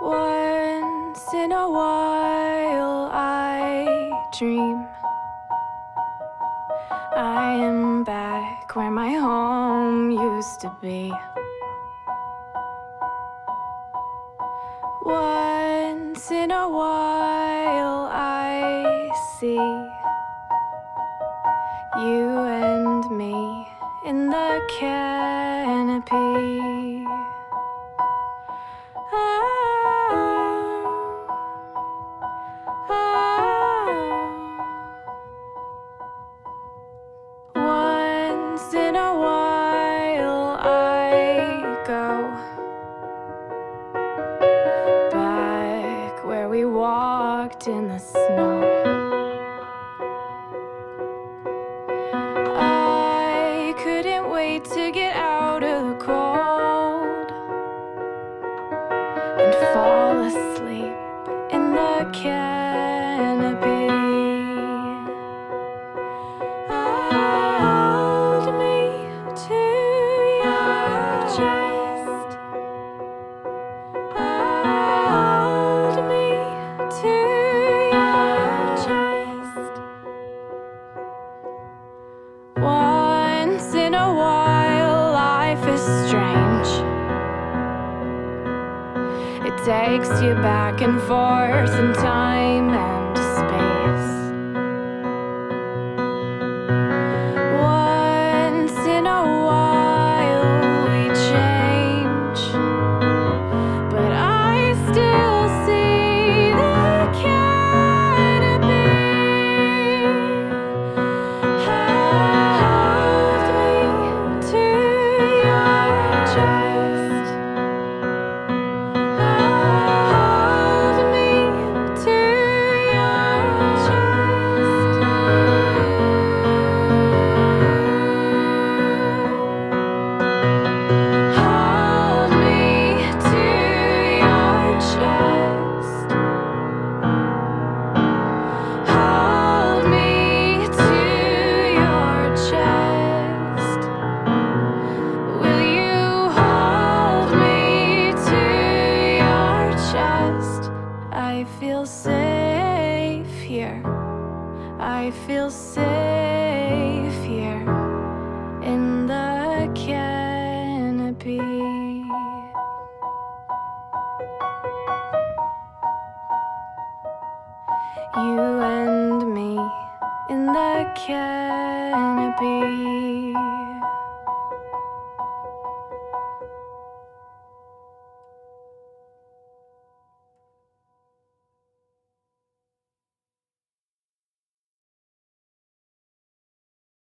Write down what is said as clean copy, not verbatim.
Once in a while I dream I am back where my home used to be. Once in a while I see you and me in the canopy. Once in a while I go back where we walked in the snow. I couldn't wait to get out of the cold and fall asleep in the canopy. Once in a while, life is strange. It takes you back and forth in time and space. Once in a while, we change, but I still see the I feel safe here in the canopy. You and me in the canopy.